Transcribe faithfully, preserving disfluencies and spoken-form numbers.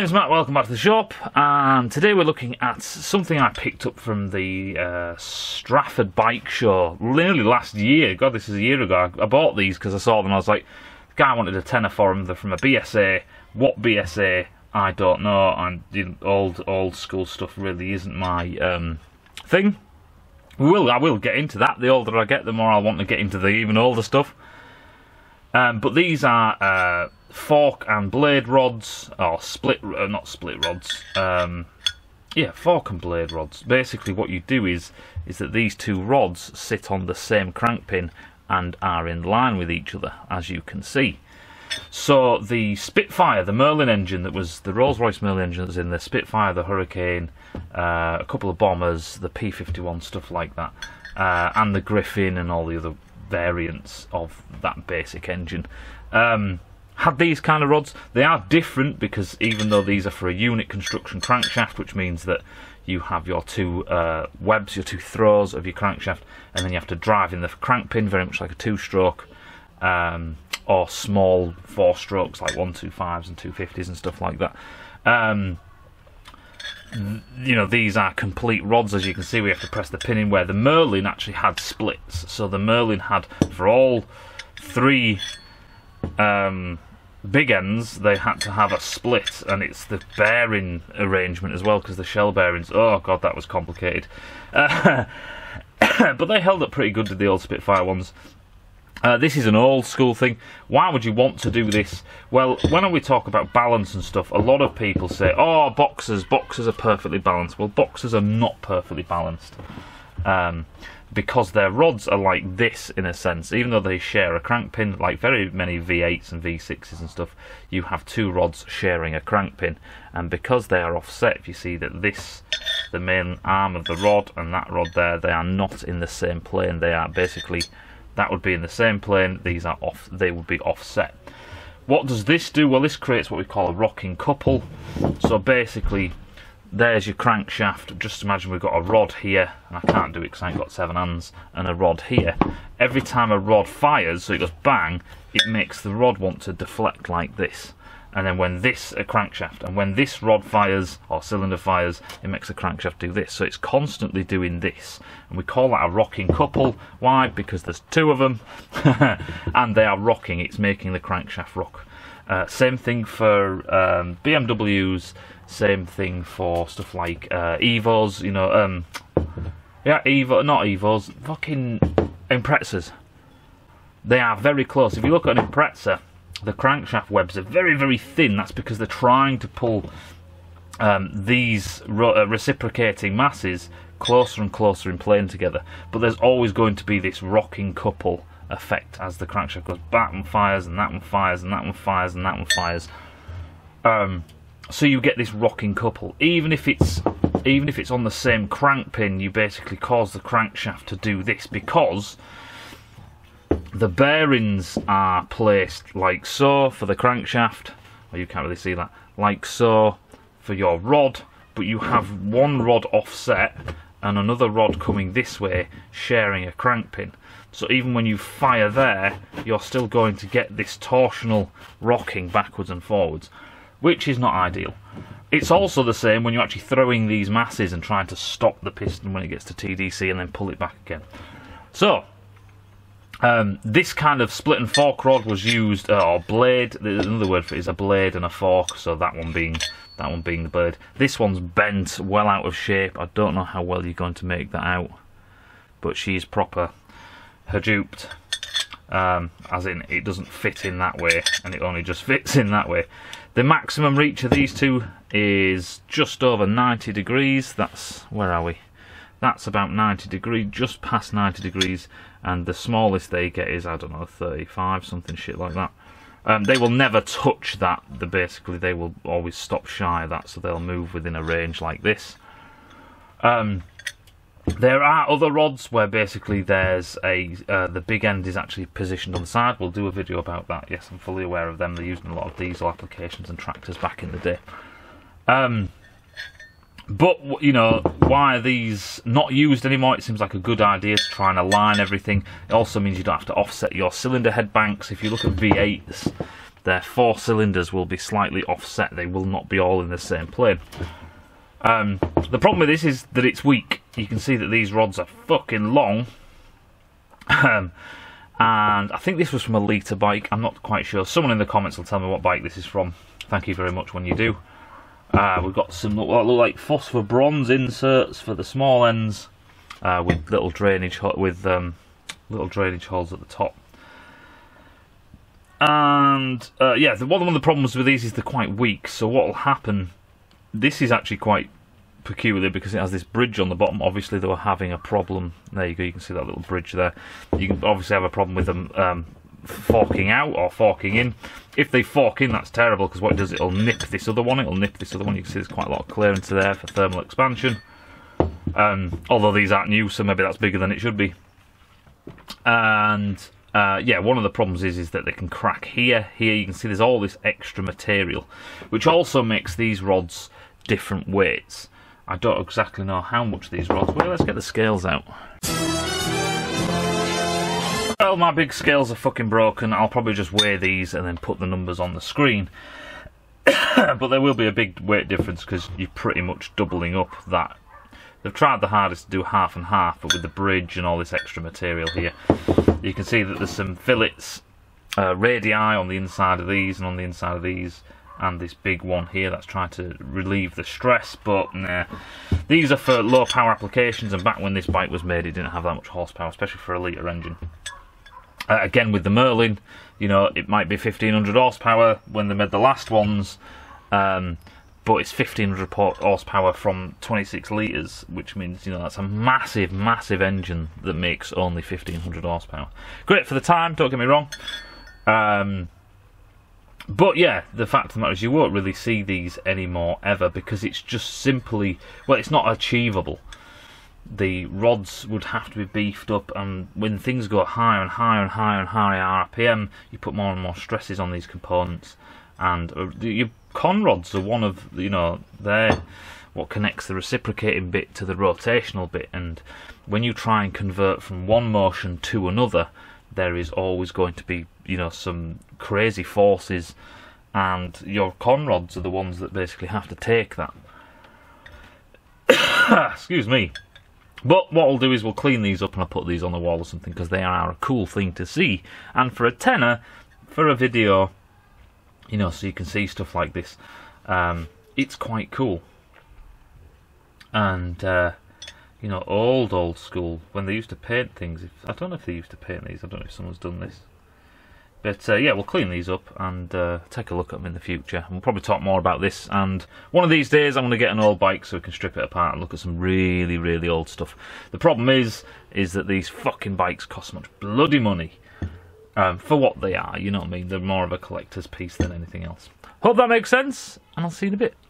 My name's Matt, welcome back to the shop, and today we're looking at something I picked up from the uh, Stratford Bike Show nearly last year. God, this is a year ago. I bought these because I saw them. I was like, the guy wanted a tenner for them. They're from a B S A. What B S A? I don't know. And you know, old old school stuff really isn't my um, thing. We will I will get into that. The older I get, the more I want to get into the even older stuff. Um, but these are uh, fork and blade rods, or split, uh, not split rods, um, yeah, fork and blade rods. Basically what you do is, is that these two rods sit on the same crank pin and are in line with each other, as you can see. So the Spitfire, the Merlin engine that was, the Rolls-Royce Merlin engine that was in the Spitfire, the Hurricane, uh, a couple of bombers, the P fifty-one, stuff like that, uh, and the Griffin and all the other variants of that basic engine um, had these kind of rods. They are different because even though these are for a unit construction crankshaft, which means that you have your two uh, webs, your two throws of your crankshaft, and then you have to drive in the crank pin, very much like a two-stroke, um, or small four-strokes like one twenty-fives and two fifties and stuff like that. Um, you know, these are complete rods. As you can see, we have to press the pin in, where the Merlin actually had splits. So the Merlin had, for all three um, big ends, they had to have a split, and it's the bearing arrangement as well, because the shell bearings, oh god, that was complicated. Uh, but they held up pretty good, did the old Spitfire ones. Uh, this is an old school thing. Why would you want to do this? Well, when we talk about balance and stuff, a lot of people say, oh, boxers, boxers are perfectly balanced. Well, boxers are not perfectly balanced, um, because their rods are like this, in a sense. Even though they share a crank pin, like very many V eights and V sixes and stuff, you have two rods sharing a crank pin. And because they are offset, if you see that this, the main arm of the rod and that rod there, they are not in the same plane. They are basically... that would be in the same plane. These are off, they would be offset. What does this do? Well, this creates what we call a rocking couple. So basically, there's your crankshaft. Just imagine we've got a rod here, and I can't do it because I ain't got seven hands, and a rod here. Every time a rod fires, so it goes bang, it makes the rod want to deflect like this. And then when this, a crankshaft, and when this rod fires, or cylinder fires, it makes the crankshaft do this. So it's constantly doing this. And we call that a rocking couple. Why? Because there's two of them, and they are rocking. It's making the crankshaft rock. Uh, same thing for um, B M Ws, same thing for stuff like uh, Evos, you know, um, yeah, Evo, not Evos, fucking Imprezas. They are very close. If you look at an Impreza, the crankshaft webs are very, very thin. That's because they're trying to pull um, these uh, reciprocating masses closer and closer in plane together. But there's always going to be this rocking couple effect as the crankshaft goes back and fires, and that one fires, and that one fires, and that one fires. Um, so you get this rocking couple. Even if it's even if it's on the same crank pin, you basically cause the crankshaft to do this because the bearings are placed like so for the crankshaft, or you can't really see that, like so for your rod, but you have one rod offset and another rod coming this way sharing a crank pin. So even when you fire there, you're still going to get this torsional rocking backwards and forwards, which is not ideal. It's also the same when you're actually throwing these masses and trying to stop the piston when it gets to T D C and then pull it back again. So Um, this kind of split and fork rod was used, uh, or blade. Another word for it is a blade and a fork. So that one being that one being the blade. This one's bent, well out of shape. I don't know how well you're going to make that out, but she's proper haduped, um, as in it doesn't fit in that way, and it only just fits in that way. The maximum reach of these two is just over ninety degrees. That's where are we? That's about ninety degrees, just past ninety degrees, and the smallest they get is, I don't know, thirty-five, something shit like that. Um, they will never touch that. The, basically, they will always stop shy of that, so they'll move within a range like this. Um, there are other rods where basically there's a uh, the big end is actually positioned on the side. We'll do a video about that. Yes, I'm fully aware of them. They're used in a lot of diesel applications and tractors back in the day. Um, But, you know, why are these not used anymore? It seems like a good idea to try and align everything. It also means you don't have to offset your cylinder head banks. If you look at V eights, their four cylinders will be slightly offset. They will not be all in the same plane. Um, the problem with this is that it's weak. You can see that these rods are fucking long. Um, and I think this was from a Liter bike. I'm not quite sure. Someone in the comments will tell me what bike this is from. Thank you very much when you do. Uh, we've got some what look like phosphor bronze inserts for the small ends, uh, with little drainage with um, little drainage holes at the top. And uh, yeah, the, one of the problems with these is they're quite weak. So what will happen? This is actually quite peculiar because it has this bridge on the bottom. Obviously, they were having a problem. There you go. You can see that little bridge there. You can obviously have a problem with them um, forking out or forking in. If they fork in, that's terrible because what it does, it'll nip this other one. It'll nip this other one. You can see there's quite a lot of clearance there for thermal expansion. Um, although these aren't new, so maybe that's bigger than it should be. And Uh, yeah, one of the problems is is that they can crack here, here. You can see there's all this extra material, which also makes these rods different weights. I don't exactly know how much these rods weigh. Let's get the scales out. Well, my big scales are fucking broken. I'll probably just weigh these and then put the numbers on the screen. But there will be a big weight difference because you're pretty much doubling up that. They've tried the hardest to do half and half, but with the bridge and all this extra material here, you can see that there's some fillets, uh, radii on the inside of these and on the inside of these, and this big one here that's trying to relieve the stress, but nah. These are for low power applications, and back when this bike was made, it didn't have that much horsepower, especially for a litre engine. Uh, again, with the Merlin, you know, it might be fifteen hundred horsepower when they made the last ones. Um, But it's fifteen hundred horsepower from twenty-six litres, which means, you know, that's a massive, massive engine that makes only fifteen hundred horsepower. Great for the time, don't get me wrong. Um, but yeah, the fact of the matter is you won't really see these anymore ever because it's just simply, well, it's not achievable. The rods would have to be beefed up, and when things go higher and higher and higher and higher R P M, you put more and more stresses on these components. And your conrods are one of, you know, they're what connects the reciprocating bit to the rotational bit. And when you try and convert from one motion to another, there is always going to be, you know, some crazy forces. And your conrods are the ones that basically have to take that. Excuse me. But what we'll do is we'll clean these up and I'll put these on the wall or something because they are a cool thing to see. And for a tenner, for a video, you know, so you can see stuff like this. Um, it's quite cool. And, uh, you know, old, old school, when they used to paint things. If, I don't know if they used to paint these. I don't know if someone's done this. But, uh, yeah, we'll clean these up and uh, take a look at them in the future. And we'll probably talk more about this. And one of these days I'm going to get an old bike so we can strip it apart and look at some really, really old stuff. The problem is, is that these fucking bikes cost much bloody money. Um, for what they are, you know what I mean? They're more of a collector's piece than anything else. Hope that makes sense, and I'll see you in a bit.